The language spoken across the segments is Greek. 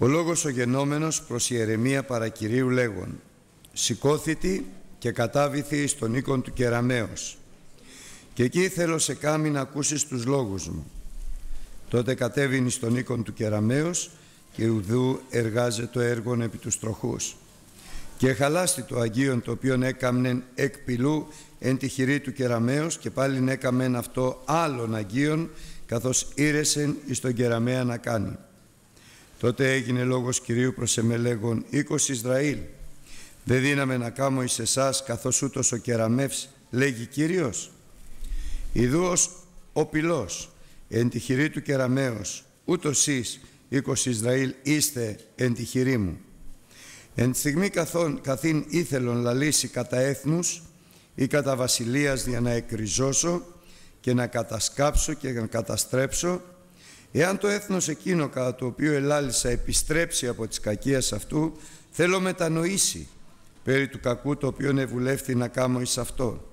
Ο λόγος ο γενόμενος προς Ιερεμία παρακυρίου λέγον, σηκώθητη και κατάβηθη εις τον οίκον του Κεραμέως. Και εκεί θέλω σε κάμι να ακούσεις τους λόγους μου. Τότε κατέβην εις τον οίκον του Κεραμέως και ουδού εργάζε το έργον επί τους τροχούς. Και χαλάστη το αγίον το οποίον έκαμνεν εκ πυλού εν τη χειρή του Κεραμέως και πάλιν έκαμεν αυτό άλλον αγίον καθώς ήρεσεν εις τον Κεραμέα να κάνει. Τότε έγινε λόγος Κυρίου προς εμέ λέγον, οίκος Ισραήλ, δε δύναμε να κάμω εις εσάς καθώς ούτως ο Κεραμεύς λέγει Κύριος. Ιδούος ο πυλός εν τη χειρή του Κεραμέως, ούτως εις οίκος Ισραήλ είστε εν τη χειρή μου. Εν στιγμή καθήν ήθελον λαλήσει κατά έθνους ή κατά βασιλείας για να εκριζώσω και να κατασκάψω και να καταστρέψω, εάν το έθνος εκείνο κατά το οποίο ελάλησα επιστρέψει από τις κακίας αυτού, θέλω μετανοήσει περί του κακού το οποίον ευουλεύθη να κάμω εις αυτό.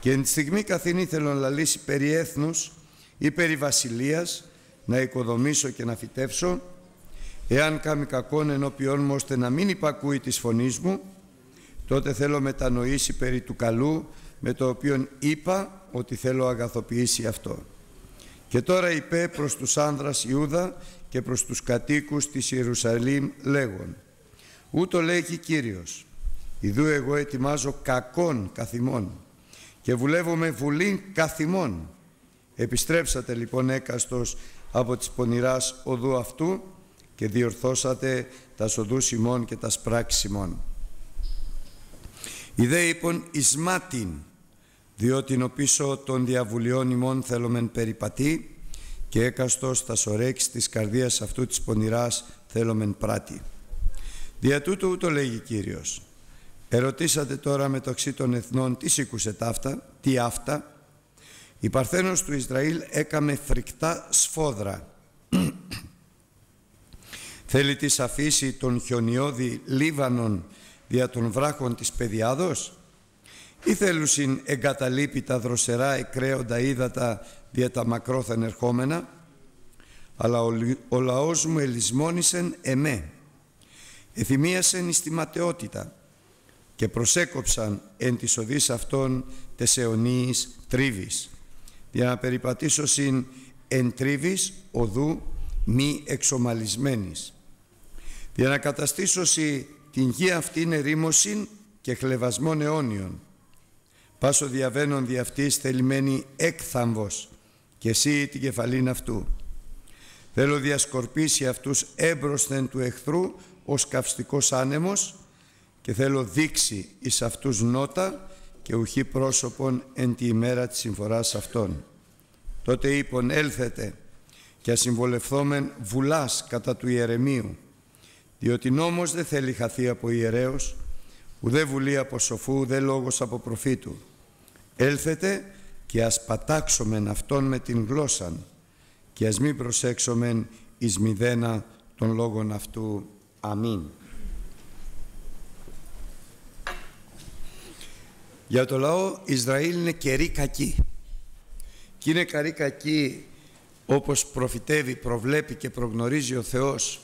Και εν τη στιγμή καθήν ήθελον λαλήσει περί έθνους ή περί βασιλείας να οικοδομήσω και να φυτεύσω, εάν κάμει κακόν ενώπιόν μου ώστε να μην υπακούει της φωνής μου, τότε θέλω μετανοήσει περί του καλού με το οποίον είπα ότι θέλω αγαθοποιήσει αυτό. Και τώρα είπε προς τους άνδρας Ιούδα και προς τους κατοίκους της Ιερουσαλήμ λέγον, ούτω λέγει Κύριος, ιδού εγώ ετοιμάζω κακόν καθημών και βουλεύομαι βουλήν καθημών. Επιστρέψατε λοιπόν έκαστος από της πονηράς οδού αυτού και διορθώσατε τα οδούς ημών και τα πράξεις ημών. Ιδέ είπων εισμάτιν, διότι νοπίσω των διαβουλειών ημών θέλομεν περιπατεί και έκαστος τα σωρέξ της καρδίας αυτού της πονηράς θέλομεν πράτη. Δια τούτου ούτω λέγει Κύριος, ερωτήσατε τώρα μεταξύ των εθνών τι σήκουσε ταύτα, τι αυτά. Η Παρθένος του Ισραήλ έκαμε φρικτά σφόδρα. Θέλει της αφήσει τον χιονιώδη Λίβανον δια των βράχων της Παιδιάδος, ή θέλουσιν εγκαταλείπει τα δροσερά εκραίοντα ύδατα δια τα μακρόθεν ερχόμενα. Αλλά ο λαός μου ελισμόνησεν εμέ, εθυμίασεν εις τη ματαιότητα και προσέκοψαν εν της οδής αυτών τες αιωνίης τρίβης, για να περιπατήσω συν εν τρίβης οδού μη εξομαλισμένης, για να καταστήσω συν την γη αυτήν ερήμωσιν και χλεβασμόν αιώνιον. Πάσο διαβαίνον δι' αυτής θελημένη έκθαμβος και εσύ την κεφαλήν αυτού. Θέλω διασκορπίσει αυτούς έμπροσθεν του εχθρού ως καυστικός άνεμος και θέλω δείξει εις αυτούς νότα και ουχή πρόσωπον εν τη ημέρα της συμφοράς αυτών. Τότε είπον έλθετε και ασυμβολευθόμεν βουλάς κατά του Ιερεμίου, διότι νόμος δεν θέλει χαθεί από ιερέως, ουδέ βουλή από σοφού, ουδέ λόγος από προφήτου. Έλθετε και ας πατάξομεν αυτόν με την γλώσσαν και ας μην προσέξομεν εις μηδένα των λόγων αυτού. Αμήν. Για το λαό Ισραήλ είναι καιρή κακή. Και είναι καιρή κακή όπως προφητεύει, προβλέπει και προγνωρίζει ο Θεός,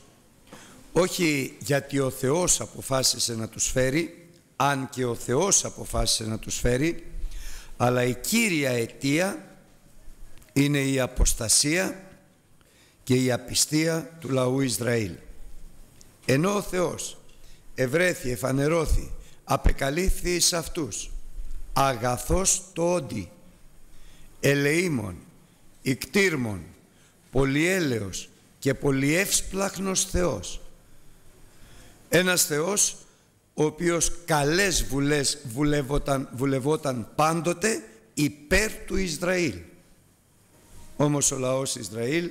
όχι γιατί ο Θεός αποφάσισε να τους φέρει, αν και ο Θεός αποφάσισε να τους φέρει, αλλά η κύρια αιτία είναι η αποστασία και η απιστία του λαού Ισραήλ. Ενώ ο Θεός ευρέθη, εφανερώθη, απεκαλύφθη εις αυτούς, αγαθός το όντι, ελεήμων, ικτήρμων, πολυέλεος και πολυεύσπλαχνος Θεός. Ένας Θεός ο οποίος καλές βουλές βουλευόταν πάντοτε υπέρ του Ισραήλ. Όμως ο λαός Ισραήλ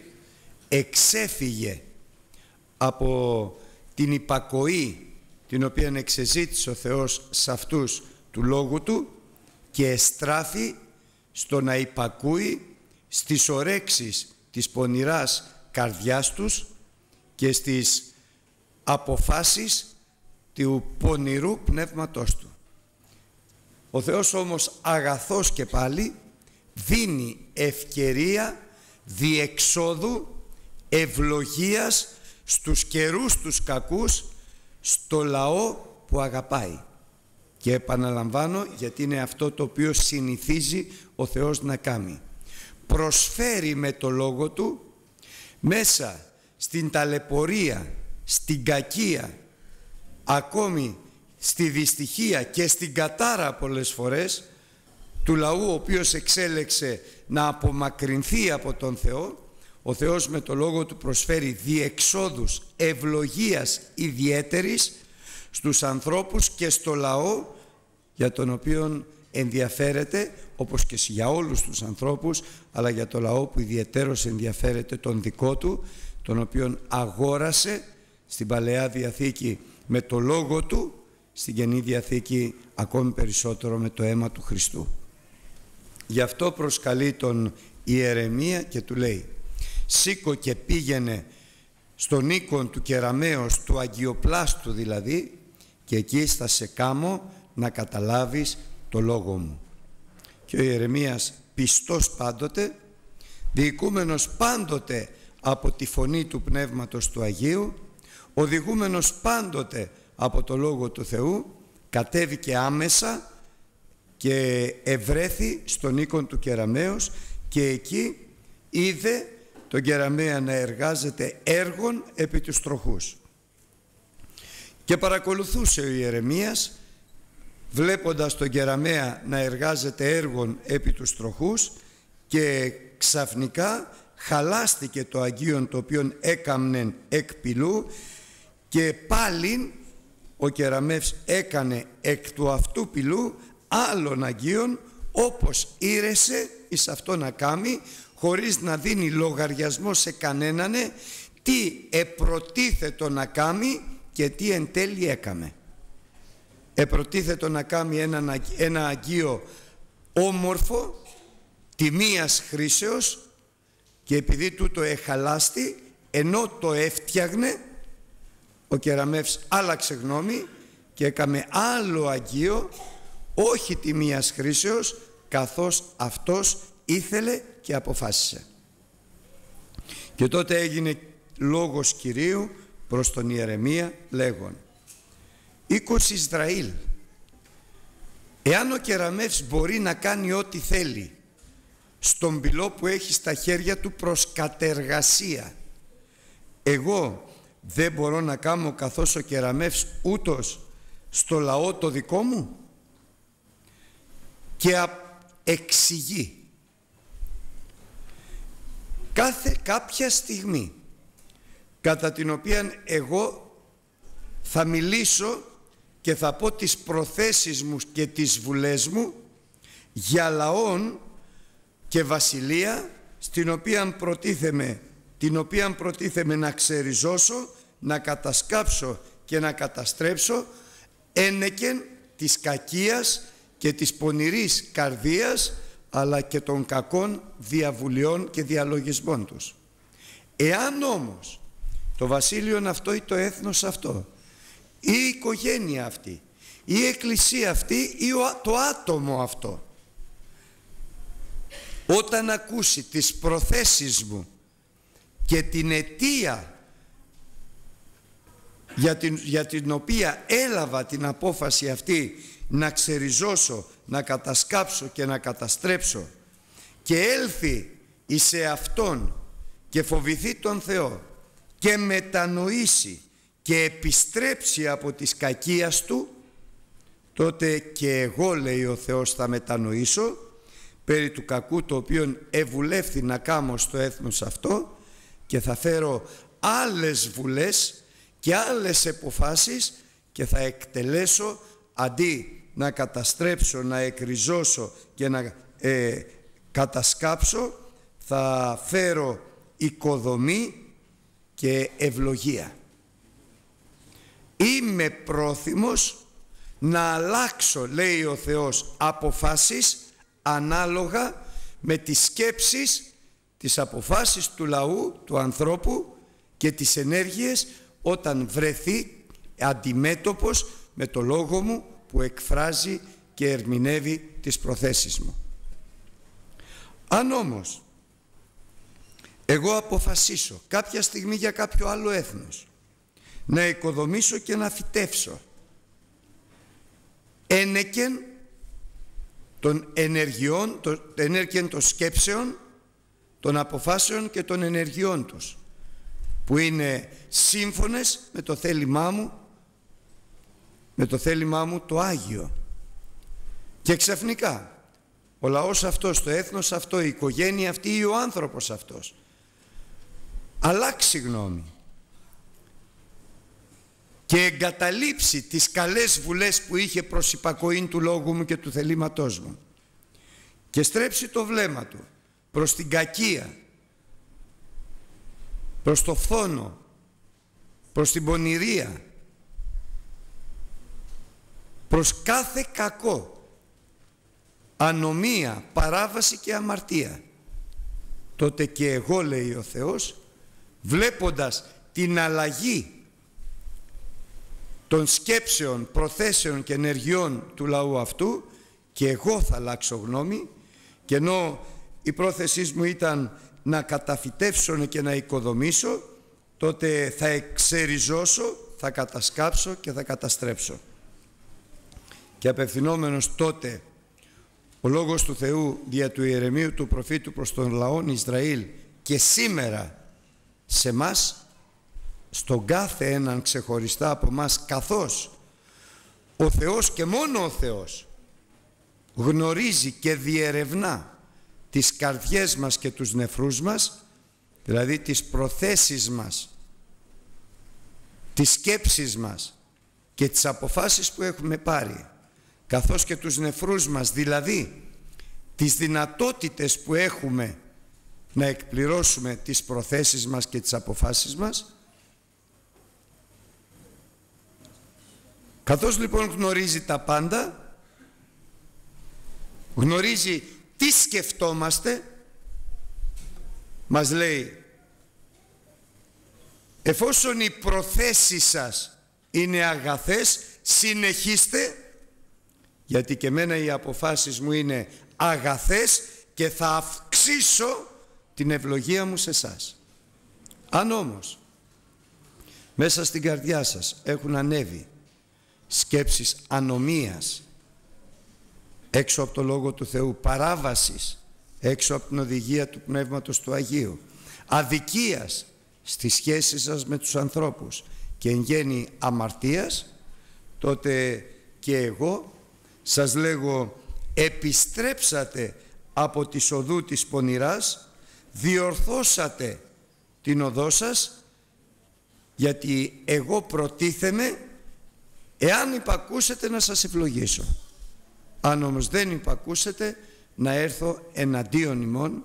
εξέφυγε από την υπακοή την οποία εξεζήτησε ο Θεός σε αυτούς του λόγου του και εστράφει στο να υπακούει στις ορέξεις της πονηράς καρδιάς τους και στις αποφάσεις του πονηρού πνεύματός του. Ο Θεός όμως αγαθός και πάλι δίνει ευκαιρία διεξόδου ευλογίας στους καιρούς τους κακούς, στο λαό που αγαπάει. Και επαναλαμβάνω, γιατί είναι αυτό το οποίο συνηθίζει ο Θεός να κάνει. Προσφέρει με το λόγο του μέσα στην ταλαιπωρία, στην κακία, ακόμη στη δυστυχία και στην κατάρα πολλές φορές του λαού ο οποίος εξέλεξε να απομακρυνθεί από τον Θεό. Ο Θεός με το λόγο του προσφέρει διεξόδους ευλογίας ιδιαίτερης στους ανθρώπους και στο λαό για τον οποίο ενδιαφέρεται, όπως και για όλους τους ανθρώπους, αλλά για το λαό που ιδιαιτέρως ενδιαφέρεται, τον δικό του, τον οποίον αγόρασε στην Παλαιά Διαθήκη με το λόγο του, στην Καινή Διαθήκη ακόμη περισσότερο με το αίμα του Χριστού. Γι' αυτό προσκαλεί τον Ιερεμία και του λέει: «Σήκω και πήγαινε στον οίκον του Κεραμέως, του Αγιοπλάστου δηλαδή, και εκεί θα σε κάμω να καταλάβεις το λόγο μου». Και ο Ιερεμίας, πιστός πάντοτε, διοικούμενος πάντοτε από τη φωνή του Πνεύματος του Αγίου, οδηγούμενος πάντοτε από το Λόγο του Θεού, κατέβηκε άμεσα και ευρέθη στον οίκον του Κεραμέως, και εκεί είδε τον Κεραμέα να εργάζεται έργων επί τους τροχούς. Και παρακολουθούσε ο Ιερεμίας, βλέποντας τον Κεραμέα να εργάζεται έργων επί τους τροχούς, και ξαφνικά χαλάστηκε το αγίον το οποίον έκαμνεν εκ πυλού, και πάλιν ο Κεραμεύς έκανε εκ του αυτού πυλού άλλων αγίων, όπως ήρεσε εις αυτό να κάμει, χωρίς να δίνει λογαριασμό σε κανένανε τι επροτίθετο να κάμει και τι εν τέλει έκαμε. Επροτίθετο να κάμει ένα αγίο όμορφο, τιμίας χρήσεως, και επειδή τούτο εχαλάστη, ενώ το έφτιαγνε, ο Κεραμεύς άλλαξε γνώμη και έκαμε άλλο αγίο, όχι τιμίας χρήσεως, καθώς αυτός ήθελε και αποφάσισε. Και τότε έγινε λόγος Κυρίου προς τον Ιερεμία λέγον: «Οίκος Ισραήλ, εάν ο Κεραμεύς μπορεί να κάνει ό,τι θέλει στον πυλό που έχει στα χέρια του προς κατεργασία, εγώ δεν μπορώ να κάνω καθώς ο Κεραμεύς ούτως στο λαό το δικό μου?» Και εξηγεί: κάποια στιγμή κατά την οποία εγώ θα μιλήσω και θα πω τις προθέσεις μου και τις βουλές μου για λαόν και βασιλεία, την οποία προτίθεμαι να ξεριζώσω, να κατασκάψω και να καταστρέψω, ένεκεν της κακίας και της πονηρής καρδίας, αλλά και των κακών διαβουλειών και διαλογισμών τους. Εάν όμως το βασίλειον αυτό ή το έθνος αυτό ή η οικογένεια αυτή ή η εκκλησία αυτή ή το άτομο αυτό, όταν ακούσει τις προθέσεις μου και την αιτία για την οποία έλαβα την απόφαση αυτή να ξεριζώσω, να κατασκάψω και να καταστρέψω, και έλθει εις εαυτόν και φοβηθεί τον Θεό και μετανοήσει και επιστρέψει από της κακίας του, τότε και εγώ, λέει ο Θεός, θα μετανοήσω περί του κακού το οποίον ευουλεύθη να κάμω στο έθνος αυτό, και θα φέρω άλλες βουλές και άλλες εποφάσεις και θα εκτελέσω, αντί να καταστρέψω, να εκριζώσω και να κατασκάψω, θα φέρω οικοδομή και ευλογία. Είμαι πρόθυμος να αλλάξω, λέει ο Θεός, αποφάσεις ανάλογα με τις σκέψεις, τις αποφάσεις του λαού, του ανθρώπου και τις ενέργειες, όταν βρεθεί αντιμέτωπος με το λόγο μου που εκφράζει και ερμηνεύει τις προθέσεις μου. Αν όμως εγώ αποφασίσω κάποια στιγμή για κάποιο άλλο έθνος να οικοδομήσω και να φυτεύσω ένεκεν των ενεργειών, ένεκεν των σκέψεων, των αποφάσεων και των ενεργειών τους, που είναι σύμφωνες με το θέλημά μου, το Άγιο. Και ξαφνικά ο λαός αυτός, το έθνος αυτό, η οικογένεια αυτή ή ο άνθρωπος αυτός αλλάξει γνώμη και εγκαταλείψει τις καλές βουλές που είχε προς υπακοήν του λόγου μου και του θελήματός μου και στρέψει το βλέμμα του προς την κακία, προς το φθόνο, προς την πονηρία, προς κάθε κακό, ανομία, παράβαση και αμαρτία. Τότε και εγώ, λέει ο Θεός, βλέποντας την αλλαγή των σκέψεων, προθέσεων και ενεργειών του λαού αυτού, και εγώ θα αλλάξω γνώμη, και ενώ η πρόθεσή μου ήταν να καταφυτεύσω και να οικοδομήσω, τότε θα εξεριζώσω, θα κατασκάψω και θα καταστρέψω. Και απευθυνόμενος τότε ο λόγος του Θεού δια του Ιερεμίου του προφήτου προς τον λαόν Ισραήλ και σήμερα σε μας, στον κάθε έναν ξεχωριστά από μας, καθώς ο Θεός και μόνο ο Θεός γνωρίζει και διερευνά τις καρδιές μας και τους νεφρούς μας, δηλαδή τις προθέσεις μας, τις σκέψεις μας και τις αποφάσεις που έχουμε πάρει, καθώς και τους νεφρούς μας, δηλαδή τις δυνατότητες που έχουμε να εκπληρώσουμε τις προθέσεις μας και τις αποφάσεις μας. Καθώς λοιπόν γνωρίζει τα πάντα, γνωρίζει τι σκεφτόμαστε, μας λέει, εφόσον οι προθέσεις σας είναι αγαθές, συνεχίστε, γιατί και εμένα οι αποφάσεις μου είναι αγαθές και θα αυξήσω την ευλογία μου σε εσάς. Αν όμως μέσα στην καρδιά σας έχουν ανέβει σκέψεις ανομίας έξω από το Λόγο του Θεού, παράβασης έξω από την οδηγία του Πνεύματος του Αγίου, αδικίας στις σχέσεις σας με τους ανθρώπους και εν γέννη αμαρτίας, τότε και εγώ σας λέγω, επιστρέψατε από τη οδού της πονηράς, διορθώσατε την οδό σας, γιατί εγώ προτίθεμαι, εάν υπακούσετε, να σας ευλογήσω. Αν όμως δεν υπακούσετε, να έρθω εναντίον ημών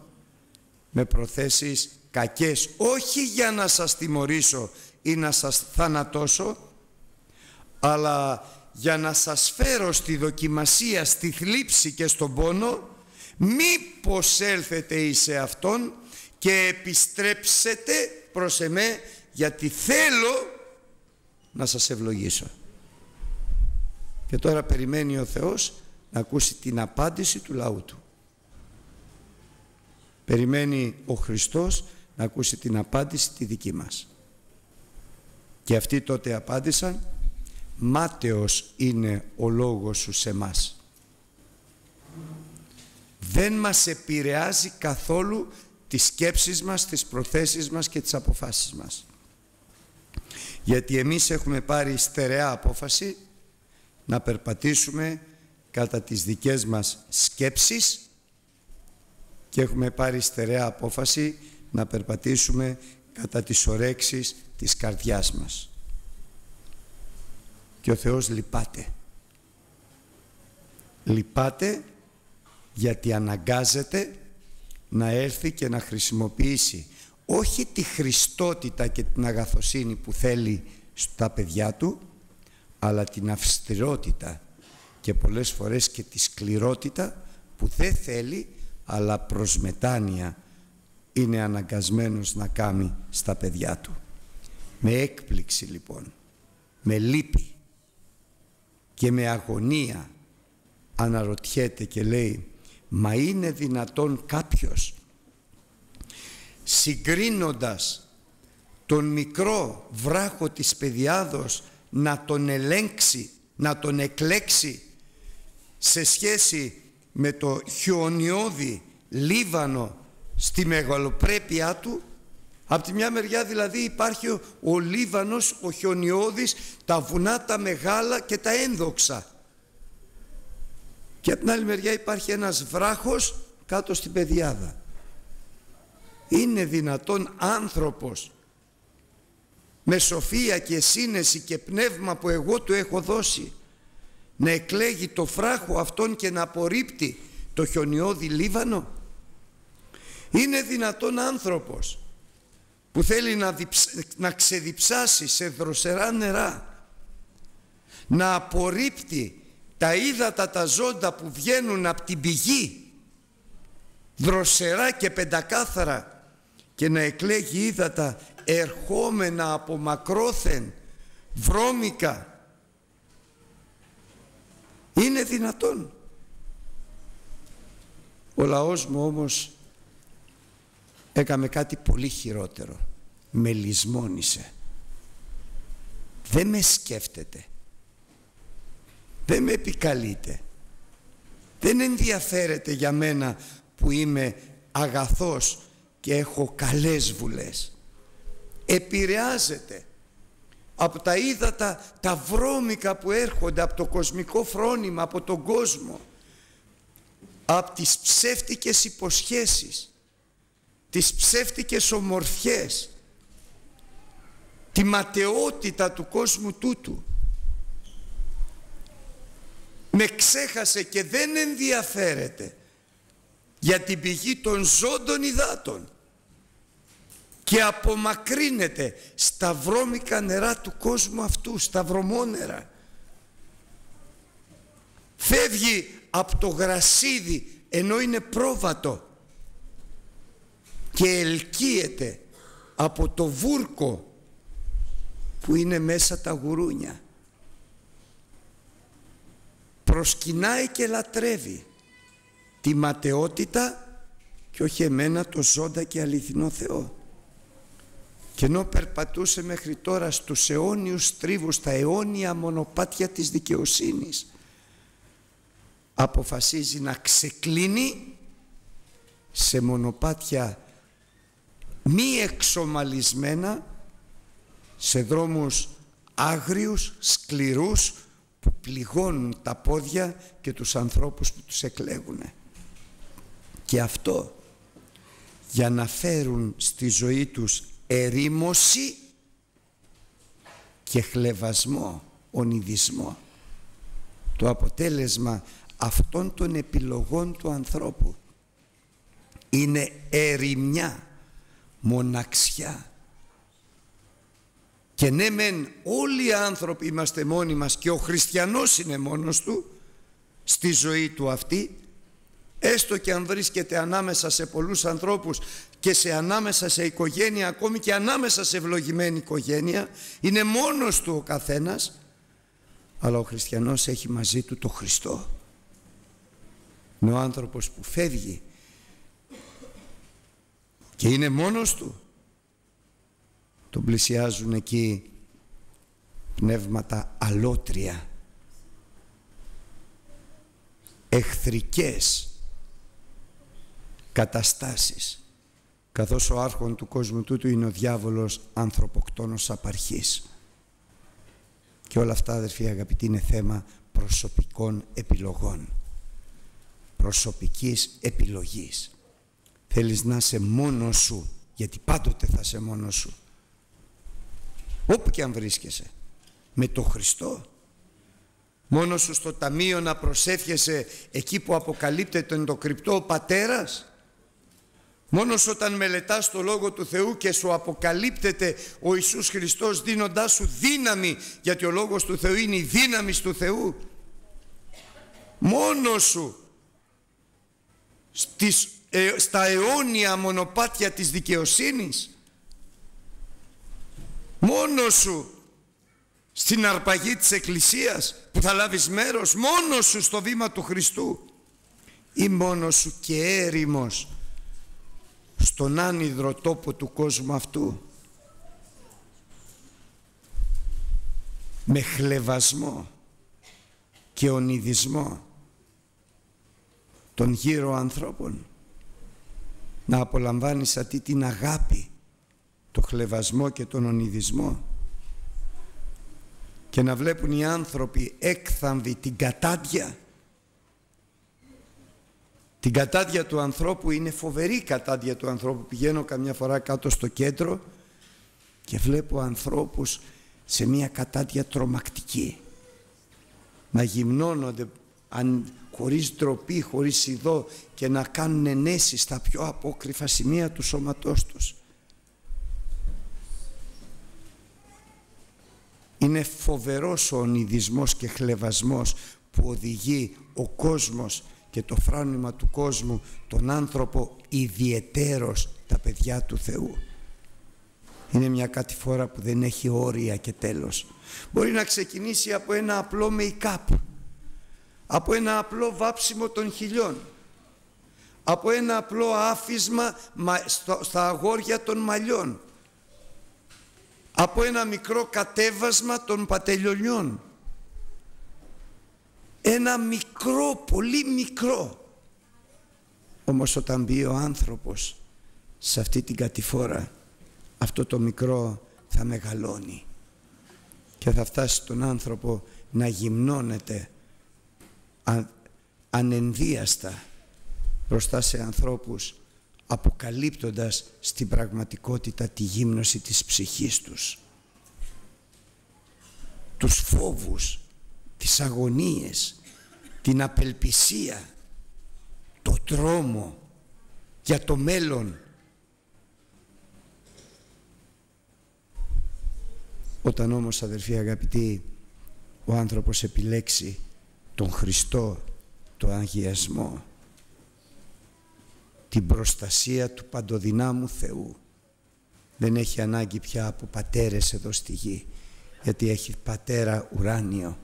με προθέσεις κακές, όχι για να σας τιμωρήσω ή να σας θανατώσω, αλλά για να σας φέρω στη δοκιμασία, στη θλίψη και στον πόνο, μήπως έλθετε εις αυτόν και επιστρέψετε προς εμέ, γιατί θέλω να σας ευλογήσω. Και τώρα περιμένει ο Θεός να ακούσει την απάντηση του λαού του. Περιμένει ο Χριστός να ακούσει την απάντηση τη δική μας. Και αυτοί τότε απάντησαν, μάταιος είναι ο λόγος σου σε μας. Δεν μας επηρεάζει καθόλου τις σκέψεις μας, τις προθέσεις μας και τις αποφάσεις μας. Γιατί εμείς έχουμε πάρει στερεά απόφαση να περπατήσουμε κατά τις δικές μας σκέψεις και έχουμε πάρει στερεά απόφαση να περπατήσουμε κατά τις ορέξεις της καρδιάς μας. Και ο Θεός λυπάται. Λυπάται γιατί αναγκάζεται να έρθει και να χρησιμοποιήσει όχι τη χριστότητα και την αγαθοσύνη που θέλει στα παιδιά του, αλλά την αυστηρότητα και πολλές φορές και τη σκληρότητα που δεν θέλει, αλλά προς μετάνοια είναι αναγκασμένος να κάνει στα παιδιά του. Με έκπληξη λοιπόν, με λύπη και με αγωνία αναρωτιέται και λέει, μα είναι δυνατόν κάποιος συγκρίνοντας τον μικρό βράχο της πεδιάδος να τον ελέγξει, να τον εκλέξει σε σχέση με το χιονιώδη Λίβανο στη μεγαλοπρέπειά του. Απ' τη μια μεριά δηλαδή υπάρχει ο Λίβανος, ο χιονιώδης, τα βουνά τα μεγάλα και τα ένδοξα. Και απ' την άλλη μεριά υπάρχει ένας βράχος κάτω στην πεδιάδα. Είναι δυνατόν άνθρωπος με σοφία και σύνεση και πνεύμα που εγώ του έχω δώσει να εκλέγει το βράχο αυτόν και να απορρίπτει το χιονιώδη Λίβανο? Είναι δυνατόν άνθρωπος που θέλει να ξεδιψάσει σε δροσερά νερά, να απορρίπτει τα ύδατα τα ζώντα που βγαίνουν από την πηγή δροσερά και πεντακάθαρα και να εκλέγει ύδατα ερχόμενα από μακρόθεν, βρώμικα? Είναι δυνατόν? Ο λαός μου όμως έκαμε κάτι πολύ χειρότερο. Με λησμόνησε. Δεν με σκέφτεται. Δεν με επικαλείται. Δεν ενδιαφέρεται για μένα που είμαι αγαθός και έχω καλές βουλές. Επηρεάζεται από τα ύδατα τα βρώμικα που έρχονται από το κοσμικό φρόνημα, από τον κόσμο, από τις ψεύτικες υποσχέσεις, τις ψεύτικες ομορφιές, τη ματαιότητα του κόσμου τούτου. Με ξέχασε και δεν ενδιαφέρεται για την πηγή των ζώντων υδάτων και απομακρύνεται στα βρώμικα νερά του κόσμου αυτού, στα βρωμόνερα. Φεύγει από το γρασίδι ενώ είναι πρόβατο και ελκύεται από το βούρκο που είναι μέσα τα γουρούνια. Προσκυνάει και λατρεύει τη ματαιότητα και όχι εμένα, το ζώντα και αληθινό Θεό. Και ενώ περπατούσε μέχρι τώρα στους αιώνιους τρίβους, στα αιώνια μονοπάτια της δικαιοσύνης, αποφασίζει να ξεκλίνει σε μονοπάτια μη εξομαλισμένα, σε δρόμους άγριους, σκληρούς, που πληγώνουν τα πόδια και τους ανθρώπους που τους εκλέγουν. Και αυτό για να φέρουν στη ζωή τους ερήμωση και χλευασμό, ονειδισμό. Το αποτέλεσμα αυτών των επιλογών του ανθρώπου είναι ερημιά, μοναξιά. Και ναι μεν όλοι οι άνθρωποι είμαστε μόνοι μας και ο χριστιανός είναι μόνος του στη ζωή του αυτή, έστω και αν βρίσκεται ανάμεσα σε πολλούς ανθρώπους και σε ανάμεσα σε οικογένεια, ακόμη και ανάμεσα σε ευλογημένη οικογένεια, είναι μόνος του ο καθένας, αλλά ο χριστιανός έχει μαζί του το Χριστό. Είναι ο άνθρωπος που φεύγει και είναι μόνος του. Τον πλησιάζουν εκεί πνεύματα αλότρια, εχθρικές καταστάσεις, καθώς ο άρχον του κόσμου τούτου είναι ο διάβολος, ανθρωποκτόνος απαρχής. Και όλα αυτά, αδερφοί αγαπητοί, είναι θέμα προσωπικών επιλογών, προσωπικής επιλογής. Θέλεις να είσαι μόνος σου, γιατί πάντοτε θα είσαι μόνος σου, όπου και αν βρίσκεσαι, με το Χριστό. Μόνος σου στο ταμείο να προσεύχεσαι εκεί που αποκαλύπτεται το κρυπτό ο Πατέρας. Μόνος όταν μελετάς το Λόγο του Θεού και σου αποκαλύπτεται ο Ιησούς Χριστός δίνοντάς σου δύναμη, γιατί ο Λόγος του Θεού είναι η δύναμη του Θεού. Μόνος σου στα αιώνια μονοπάτια της δικαιοσύνης. Μόνος σου στην αρπαγή της Εκκλησίας που θα λάβεις μέρος. Μόνος σου στο βήμα του Χριστού. Ή μόνος σου και έρημος στον άνυδρο τόπο του κόσμου αυτού με χλευασμό και ονειδισμό των γύρω ανθρώπων, να απολαμβάνεις αυτή την αγάπη, το χλευασμό και τον ονειδισμό, και να βλέπουν οι άνθρωποι έκθαμβοι την κατάδια του ανθρώπου. Είναι φοβερή η κατάδια του ανθρώπου. Πηγαίνω καμιά φορά κάτω στο κέντρο και βλέπω ανθρώπους σε μια κατάδια τρομακτική να γυμνώνονται χωρίς ντροπή, χωρίς σιδό, και να κάνουν ενέσεις στα πιο απόκρυφα σημεία του σώματός τους. Είναι φοβερός ο ονειδισμός και χλευασμός που οδηγεί ο κόσμος και το φρόνημα του κόσμου, τον άνθρωπο, ιδιαιτέρως τα παιδιά του Θεού. Είναι μια κατηφόρα που δεν έχει όρια και τέλος. Μπορεί να ξεκινήσει από ένα απλό make-up, από ένα απλό βάψιμο των χιλιών, από ένα απλό άφισμα στα αγόρια των μαλλιών, από ένα μικρό κατέβασμα των πατελιονιών, ένα μικρό, πολύ μικρό. Όμως όταν μπει ο άνθρωπος σε αυτή την κατηφόρα, αυτό το μικρό θα μεγαλώνει και θα φτάσει τον άνθρωπο να γυμνώνεται ανενδίαστα μπροστά σε ανθρώπους, αποκαλύπτοντας στην πραγματικότητα τη γύμνωση της ψυχής τους, τους φόβους, τις αγωνίες, την απελπισία, το τρόμο για το μέλλον. Όταν όμως, αδερφοί αγαπητοί, ο άνθρωπος επιλέξει τον Χριστό, τον αγιασμό, την προστασία του παντοδυνάμου Θεού, δεν έχει ανάγκη πια από πατέρες εδώ στη γη, γιατί έχει πατέρα ουράνιο.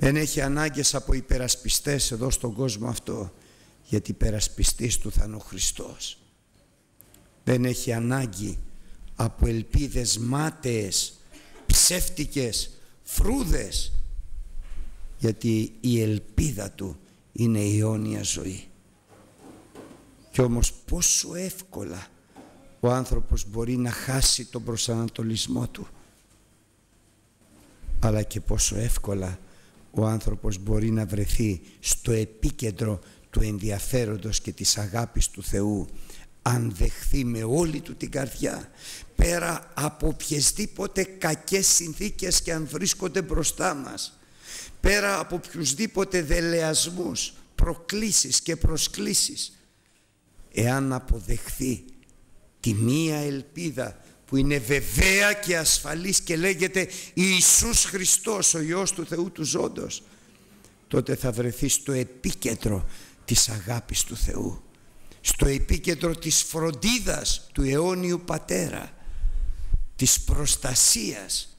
Δεν έχει ανάγκες από υπερασπιστές εδώ στον κόσμο αυτό, γιατί υπερασπιστής του θα είναι ο Χριστός. Δεν έχει ανάγκη από ελπίδες μάταιες, ψεύτικες, φρούδες, γιατί η ελπίδα του είναι η αιώνια ζωή. Κι όμως πόσο εύκολα ο άνθρωπος μπορεί να χάσει τον προσανατολισμό του, αλλά και πόσο εύκολα ο άνθρωπος μπορεί να βρεθεί στο επίκεντρο του ενδιαφέροντος και της αγάπης του Θεού, αν δεχθεί με όλη του την καρδιά, πέρα από οποιασδήποτε κακές συνθήκες και αν βρίσκονται μπροστά μας, πέρα από οποιουσδήποτε δελεασμούς, προκλήσεις και προσκλήσεις, εάν αποδεχθεί τη μία ελπίδα που είναι βεβαία και ασφαλής και λέγεται Ιησούς Χριστός, ο Υιός του Θεού του Ζώντος, τότε θα βρεθεί στο επίκεντρο της αγάπης του Θεού, στο επίκεντρο της φροντίδας του αιώνιου Πατέρα, της προστασίας,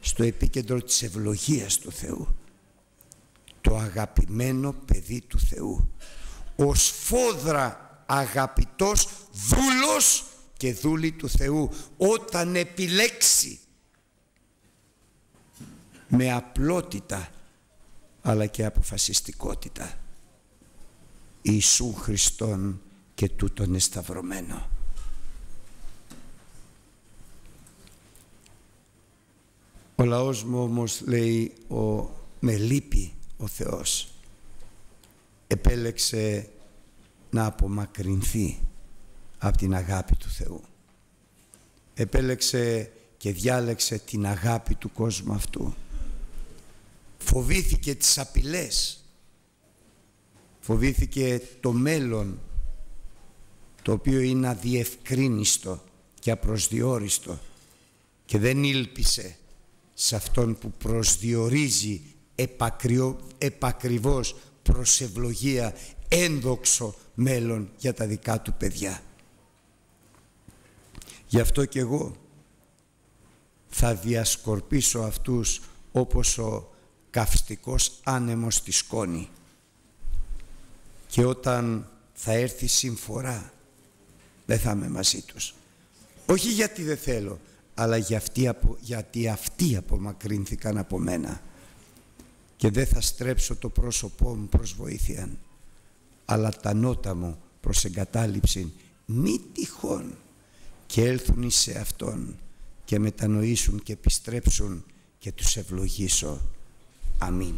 στο επίκεντρο της ευλογίας του Θεού, το αγαπημένο παιδί του Θεού, ο σφόδρα αγαπητός δούλος και δούλη του Θεού. Όταν επιλέξει με απλότητα αλλά και αποφασιστικότητα Ιησού Χριστόν και τούτον εσταυρωμένο. Ο λαός μου όμως, λέει, με λύπη ο Θεός, επέλεξε να απομακρυνθεί από την αγάπη του Θεού. Επέλεξε και διάλεξε την αγάπη του κόσμου αυτού. Φοβήθηκε τις απειλές, φοβήθηκε το μέλλον, το οποίο είναι αδιευκρίνιστο και απροσδιόριστο, και δεν ήλπισε σε αυτόν που προσδιορίζει επακριβώς προς ευλογία ένδοξο μέλλον για τα δικά του παιδιά. Γι' αυτό και εγώ θα διασκορπίσω αυτούς όπως ο καυστικός άνεμος στη σκόνη, και όταν θα έρθει συμφορά δεν θα είμαι μαζί τους. Όχι γιατί δεν θέλω, αλλά γιατί αυτοί απομακρύνθηκαν από μένα. Και δεν θα στρέψω το πρόσωπό μου προς βοήθειαν, αλλά τα νότα μου προς εγκατάλειψην, μη τυχόν και έλθουν εις σε Αυτόν και μετανοήσουν και επιστρέψουν και τους ευλογήσω. Αμήν.